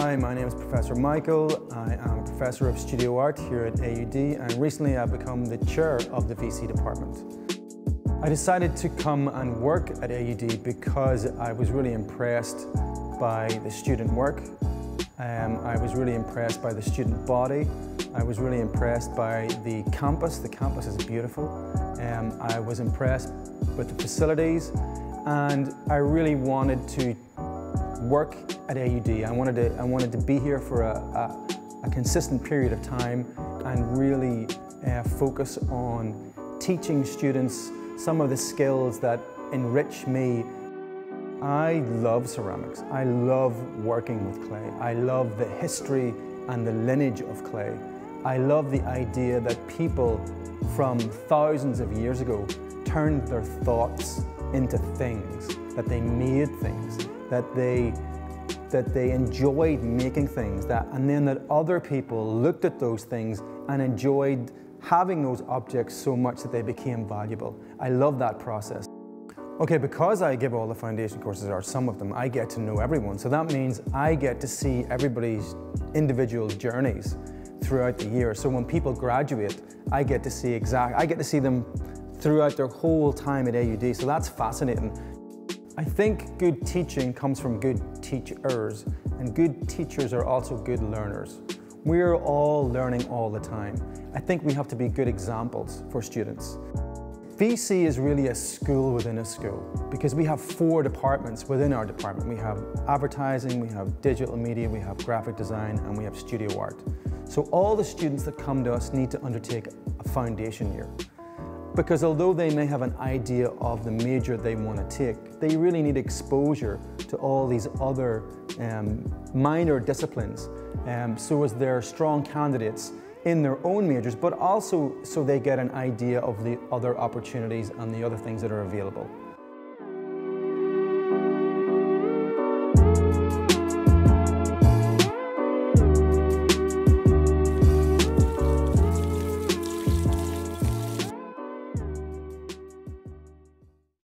Hi, my name is Professor Michael. I am a professor of studio art here at AUD, and recently I've become the chair of the VC department. I decided to come and work at AUD because I was really impressed by the student work. I was really impressed by the student body. I was really impressed by the campus. The campus is beautiful. I was impressed with the facilities, and I really wanted to work at AUD. I wanted to be here for a consistent period of time and really focus on teaching students some of the skills that enrich me. I love ceramics. I love working with clay. I love the history and the lineage of clay. I love the idea that people from thousands of years ago turned their thoughts into things, that they made things, that they enjoyed making things, and then other people looked at those things and enjoyed having those objects so much that they became valuable. I love that process. Okay, because I give all the foundation courses, or some of them, I get to know everyone. So that means I get to see everybody's individual journeys throughout the year. So when people graduate, I get to see them throughout their whole time at AUD. So that's fascinating. I think good teaching comes from good teachers, and good teachers are also good learners. We're all learning all the time. I think we have to be good examples for students. VC is really a school within a school, because we have four departments within our department. We have advertising, we have digital media, we have graphic design, and we have studio art. So all the students that come to us need to undertake a foundation year, because although they may have an idea of the major they want to take, they really need exposure to all these other minor disciplines, so as they're strong candidates in their own majors, but also so they get an idea of the other opportunities and the other things that are available.